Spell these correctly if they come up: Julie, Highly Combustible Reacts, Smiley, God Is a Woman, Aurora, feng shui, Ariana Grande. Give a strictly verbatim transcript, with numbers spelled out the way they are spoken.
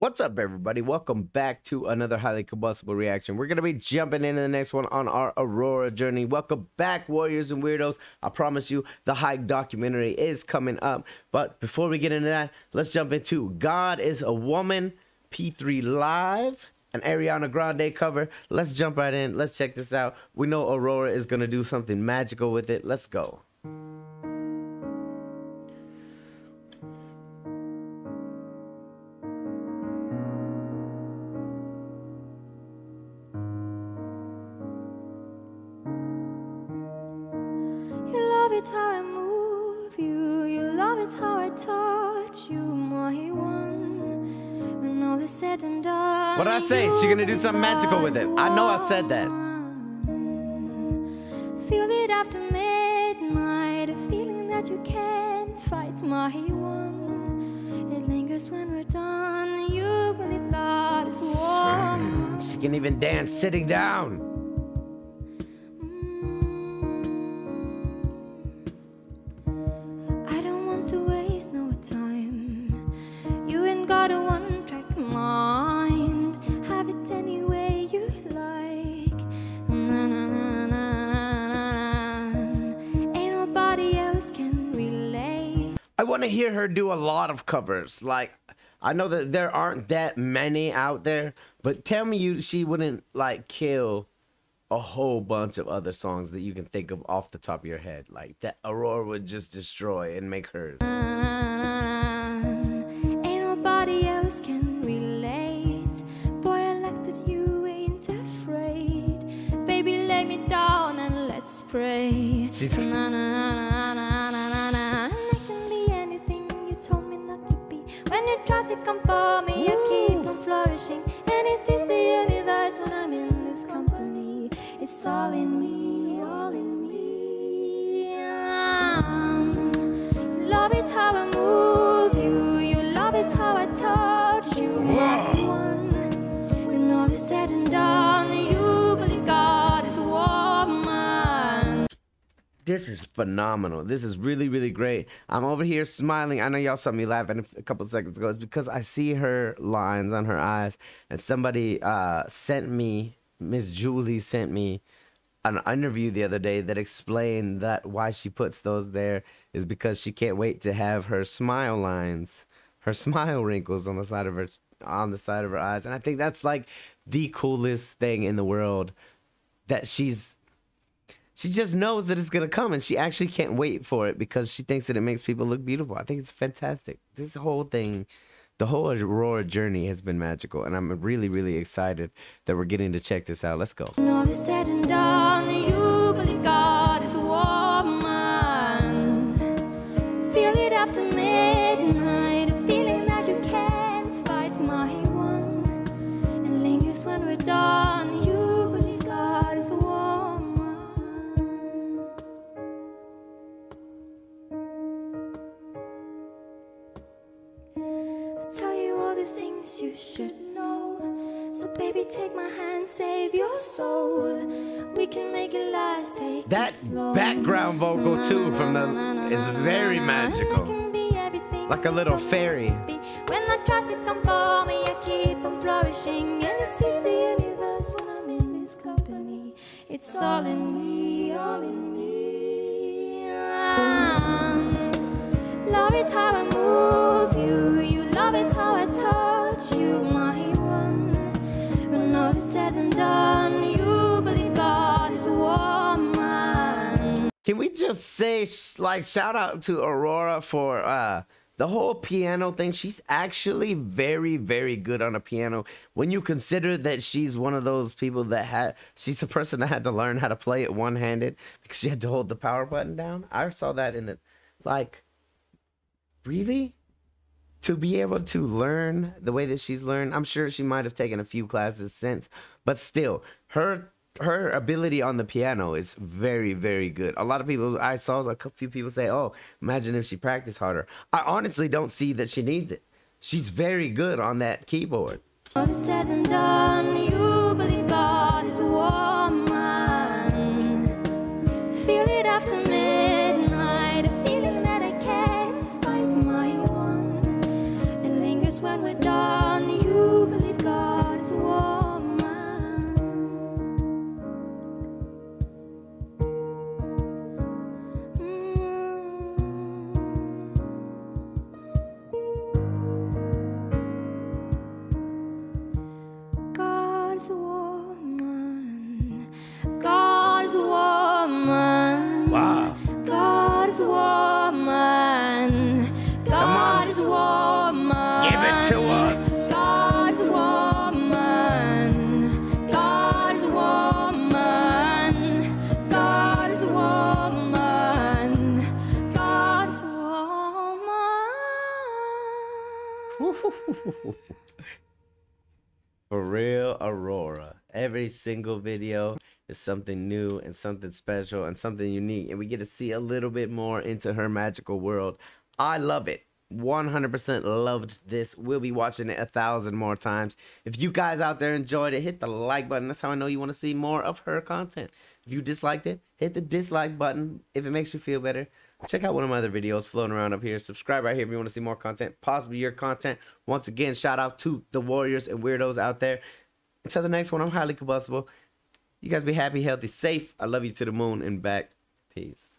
What's up, everybody? Welcome back to another Highly Combustible Reaction. We're going to be jumping into the next one on our Aurora journey. Welcome back, Warriors and Weirdos. I promise you, the Hype documentary is coming up. But before we get into that, let's jump into God Is a Woman, P three Live, an Ariana Grande cover. Let's jump right in. Let's check this out. We know Aurora is going to do something magical with it. Let's go. It's how I move you, your love is how I touch you, my one. When all is said and done, what I say, she's gonna do something magical with it. I know I said that. Feel it after midnight, a feeling that you can't fight, my one. It lingers when we're done. You believe God is warm. She can even dance sitting down. I want to hear her do a lot of covers. Like, I know that there aren't that many out there, but tell me you she wouldn't like kill a whole bunch of other songs that you can think of off the top of your head. Like that Aurora would just destroy and make hers. Ain't nobody else can relate. Boy, I like that you ain't afraid. Baby, lay me down and let's pray. She's try to come for me, I keep on flourishing, and it sees the universe when I'm in this company. It's all in me, all in me. Your love is how I move you, your love is how I touch you. One. When all is said and done, you believe God is woman. This is phenomenal. This is really, really great. I'm over here smiling. I know y'all saw me laughing a couple seconds ago. It's because I see her lines on her eyes. And somebody uh, sent me, Miss Julie sent me an interview the other day that explained that why she puts those there is because she can't wait to have her smile lines, her smile wrinkles on the side of her, on the side of her eyes. And I think that's like the coolest thing in the world, that she's She just knows that it's gonna come, and she actually can't wait for it because she thinks that it makes people look beautiful. I think it's fantastic. This whole thing, the whole Aurora journey has been magical, and I'm really, really excited that we're getting to check this out. Let's go. When all is said and done, you believe God is a woman. Feel it after midnight, a feeling that you can't fight, my one. And lingers when we're done. You believe God is a woman. Things you should know. So baby, take my hand, save your soul. We can make it last. Take that it slow. Background vocal too from the is very magical. Like a little fairy. When I try to come for me, I keep on flourishing, and it's the universe when I'm in this company. It's all in me, all in me. I'm, love is how I move you. You love is how I touch you, my one. When all is said and done, you believe God is a woman. Can we just say, like, shout out to Aurora for uh, the whole piano thing? She's actually very, very good on a piano. When you consider that she's one of those people that had, she's the person that had to learn how to play it one-handed because she had to hold the power button down. I saw that in the, like, really? To be able to learn the way that she's learned, I'm sure she might have taken a few classes since, but still, her her ability on the piano is very, very good. A lot of people, I saw a few people say, oh, imagine if she practiced harder. I honestly don't see that she needs it. She's very good on that keyboard. All is said and done, you believe God is a woman. Feel it after midnight, a feeling that I can't fight my own. When we're done, you For real, Aurora. Every single video is something new and something special and something unique, and we get to see a little bit more into her magical world. I love it. one hundred percent loved this. We'll be watching it a thousand more times. If you guys out there enjoyed it, hit the like button. That's how I know you want to see more of her content. If you disliked it, hit the dislike button. If it makes you feel better, check out one of my other videos floating around up here. Subscribe right here if you want to see more content, possibly your content. Once again, shout out to the warriors and weirdos out there. Until the next one, I'm Highly Combustible. You guys be happy, healthy, safe. I love you to the moon and back. Peace.